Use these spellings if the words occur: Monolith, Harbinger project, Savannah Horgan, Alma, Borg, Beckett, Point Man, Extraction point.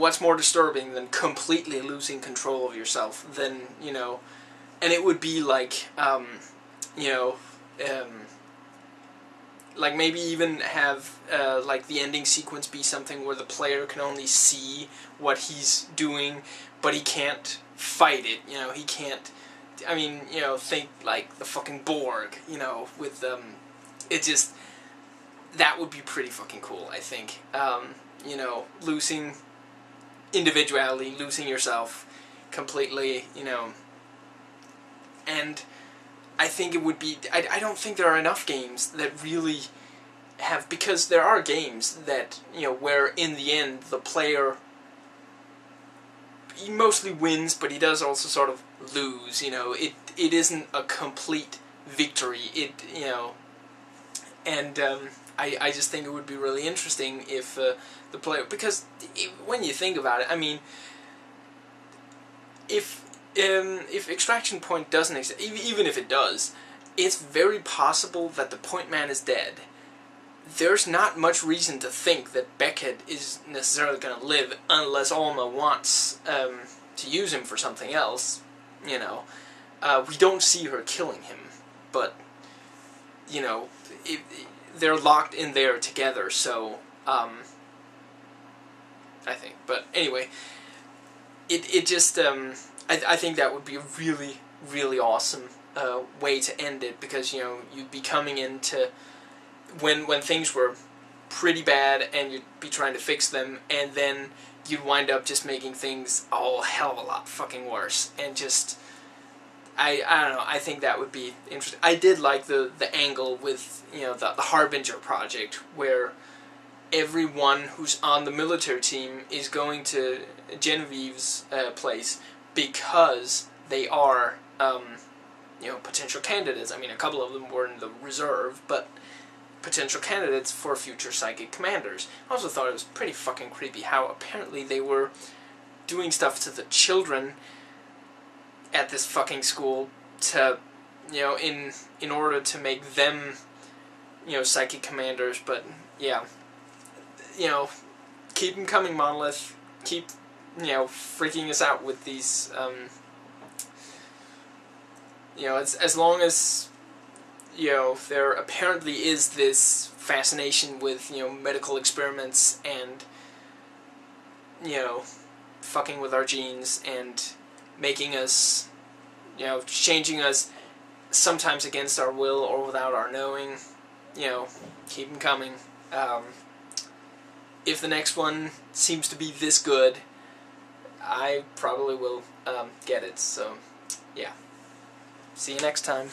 what's more disturbing than completely losing control of yourself than, you know, and it would be like, like maybe even have like the ending sequence be something where the player can only see what he's doing, but he can't fight it, you know, he can't, I mean, you know, think like the fucking Borg, you know, with, it just, that would be pretty fucking cool, I think, you know, losing individuality, losing yourself completely, you know, and I think it would be, I don't think there are enough games that really have, because there are games that, you know, where in the end the player, he mostly wins, but he does also sort of lose, you know, it isn't a complete victory, it, you know, and, I just think it would be really interesting if the player, because when you think about it, I mean, if Extraction Point doesn't exist, even if it does, it's very possible that the Point Man is dead. There's not much reason to think that Beckett is necessarily going to live unless Alma wants to use him for something else, you know. We don't see her killing him, but, you know, they're locked in there together, so, I think. But anyway, it just, I think that would be a really, really awesome way to end it, because, you know, you'd be coming into, when things were pretty bad, and you'd be trying to fix them, and then you'd wind up just making things a whole hell of a lot fucking worse, and just, I don't know, I think that would be interesting. I did like the angle with, you know, the Harbinger project, where everyone who's on the military team is going to Genevieve's place because they are, you know, potential candidates. I mean, a couple of them were in the reserve, but potential candidates for future psychic commanders. I also thought it was pretty fucking creepy how apparently they were doing stuff to the children at this fucking school to, you know, in order to make them, you know, psychic commanders. But yeah, you know, keep them coming, Monolith. Keep, you know, freaking us out with these, you know, as long as, you know, there apparently is this fascination with, you know, medical experiments and, you know, fucking with our genes and making us, you know, changing us sometimes against our will or without our knowing, you know, keep them coming. If the next one seems to be this good, I probably will get it, so, yeah. See you next time.